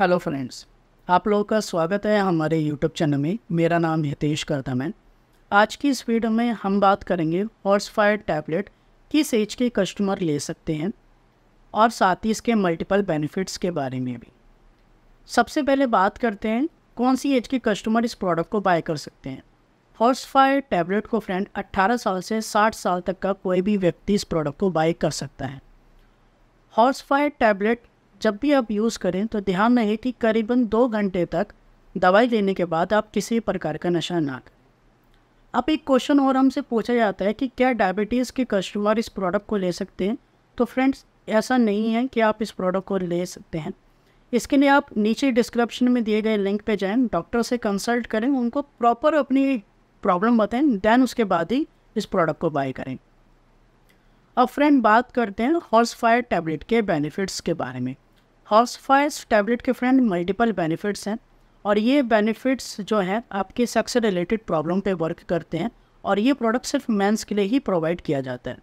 Hello friends, आप लोगों का स्वागत है हमारे यूट्यूब चैनल में। मेरा नाम हितेश करदम है। आज की इस वीडियो में हम बात करेंगे हॉर्स फायर टैबलेट किस एज के कस्टमर ले सकते हैं और साथ ही इसके मल्टीपल बेनिफिट्स के बारे में भी। सबसे पहले बात करते हैं कौन सी एज के कस्टमर इस प्रोडक्ट को बाय कर सकते हैं। हॉर्स फायर टैबलेट को फ्रेंड 18 साल से 60 साल तक का कोई भी व्यक्ति इस प्रोडक्ट को बाय कर सकता है। हॉर्स फायर टैबलेट जब भी आप यूज़ करें तो ध्यान रहे कि करीबन 2 घंटे तक दवाई लेने के बाद आप किसी प्रकार का नशा ना करें। अब एक क्वेश्चन और हमसे पूछा जाता है कि क्या डायबिटीज़ के कस्टमर इस प्रोडक्ट को ले सकते हैं। तो फ्रेंड्स, ऐसा नहीं है कि आप इस प्रोडक्ट को ले सकते हैं। इसके लिए आप नीचे डिस्क्रिप्शन में दिए गए लिंक पे जाएं, डॉक्टर से कंसल्ट करें, उनको प्रॉपर अपनी प्रॉब्लम बताएं, दैन उसके बाद ही इस प्रोडक्ट को बाय करें। अब फ्रेंड बात करते हैं हॉर्स फायर टैबलेट के बेनिफिट्स के बारे में। हॉर्स फायर टैबलेट के फ्रेंड मल्टीपल बेनिफिट्स हैं और ये बेनिफिट्स जो हैं आपके सेक्स रिलेटेड प्रॉब्लम पे वर्क करते हैं और ये प्रोडक्ट सिर्फ मेंस के लिए ही प्रोवाइड किया जाता है।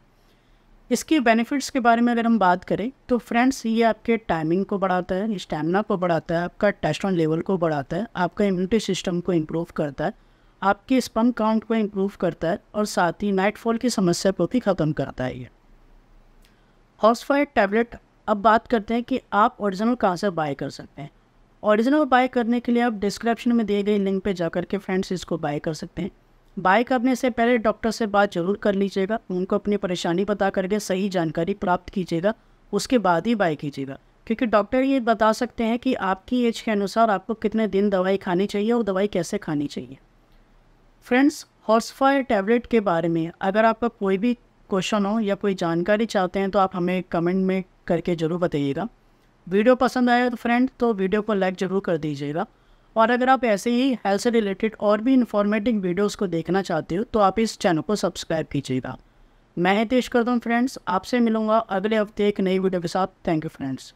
इसके बेनिफिट्स के बारे में अगर हम बात करें तो फ्रेंड्स ये आपके टाइमिंग को बढ़ाता है, स्टैमिना को बढ़ाता है, आपका टेस्टोस्टेरोन लेवल को बढ़ाता है, आपका इम्यूनिटी सिस्टम को इम्प्रूव करता है, आपके स्पर्म काउंट को इम्प्रूव करता है और साथ ही नाइटफॉल की समस्या को भी ख़त्म करता है ये हॉर्स फायर टैबलेट। अब बात करते हैं कि आप ओरिजिनल कहाँ से बाय कर सकते हैं। ओरिजिनल बाय करने के लिए आप डिस्क्रिप्शन में दिए गए लिंक पे जाकर के फ्रेंड्स इसको बाय कर सकते हैं। बाय करने से पहले डॉक्टर से बात जरूर कर लीजिएगा, उनको अपनी परेशानी बता करके सही जानकारी प्राप्त कीजिएगा, उसके बाद ही बाय कीजिएगा, क्योंकि डॉक्टर ये बता सकते हैं कि आपकी एज के अनुसार आपको कितने दिन दवाई खानी चाहिए और दवाई कैसे खानी चाहिए। फ्रेंड्स, हॉर्स फायर टैबलेट के बारे में अगर आपका कोई भी क्वेश्चन हो या कोई जानकारी चाहते हैं तो आप हमें कमेंट में करके ज़रूर बताइएगा। वीडियो पसंद आया तो फ्रेंड तो वीडियो को लाइक ज़रूर कर दीजिएगा और अगर आप ऐसे ही हेल्थ से रिलेटेड और भी इन्फॉर्मेटिव वीडियोस को देखना चाहते हो तो आप इस चैनल को सब्सक्राइब कीजिएगा। मैं हितेश करदम फ्रेंड्स, आपसे मिलूँगा अगले हफ्ते एक नई वीडियो के साथ। Thank you friends.